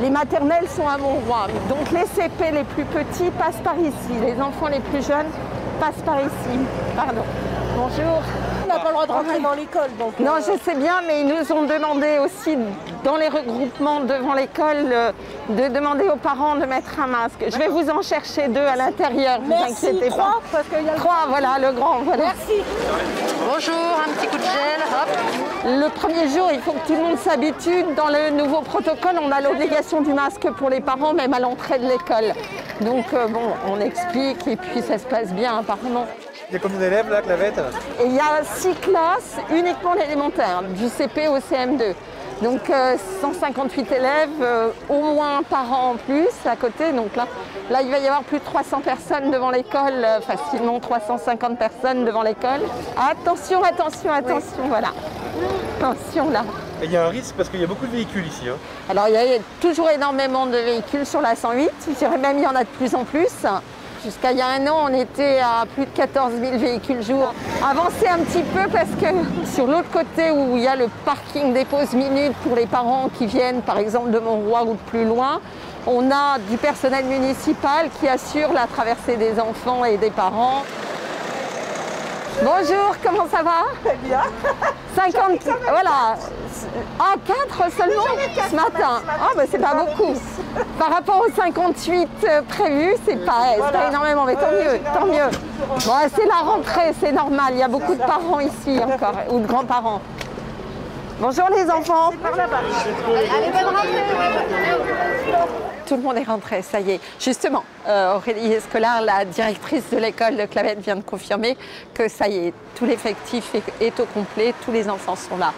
Les maternelles sont à Montroy, donc les CP les plus petits passent par ici. Les enfants les plus jeunes passent par ici. Pardon. Bonjour. On n'a pas le droit de rentrer dans l'école. Donc non, je sais bien, mais ils nous ont demandé aussi, dans les regroupements devant l'école, de demander aux parents de mettre un masque. Je vais vous en chercher deux à l'intérieur, vous inquiétez pas. Trois, parce qu'il y a le grand. Voilà, le grand, voilà. Merci. Bonjour, un petit coup de gel, hop. Le premier jour, il faut que tout le monde s'habitue. Dans le nouveau protocole, on a l'obligation du masque pour les parents, même à l'entrée de l'école. Donc, bon, on explique et puis ça se passe bien, apparemment. Il y a combien d'élèves là, Clavette? Il y a 6 classes, uniquement l'élémentaire, du CP au CM2. Donc 158 élèves, au moins un parent en plus à côté. Donc là, il va y avoir plus de 300 personnes devant l'école, facilement 350 personnes devant l'école. Attention, attention, attention, oui. Voilà. Attention là. Et il y a un risque parce qu'il y a beaucoup de véhicules ici. Hein. Alors il y a toujours énormément de véhicules sur la 108, je dirais même il y en a de plus en plus. Jusqu'à il y a un an, on était à plus de 14 000 véhicules jour. Avancez un petit peu parce que sur l'autre côté où il y a le parking des pauses minutes pour les parents qui viennent par exemple de Montroy ou de plus loin, on a du personnel municipal qui assure la traversée des enfants et des parents. Bonjour, comment ça va? Très bien. 50, voilà. Ah, 4 seulement ce matin. Ah, oh, bah c'est pas beaucoup. Par rapport aux 58 prévus, c'est pas, voilà, pas énormément, mais tant mieux, tant mieux. Bon, c'est la rentrée, c'est normal. Il y a beaucoup de parents ici encore, ou de grands-parents. Bonjour les enfants. Par là-bas. Allez, bonne rentrée. Tout le monde est rentré, ça y est. Justement, Aurélie Escolar, la directrice de l'école de Clavette, vient de confirmer que ça y est, tout l'effectif est au complet, tous les enfants sont là.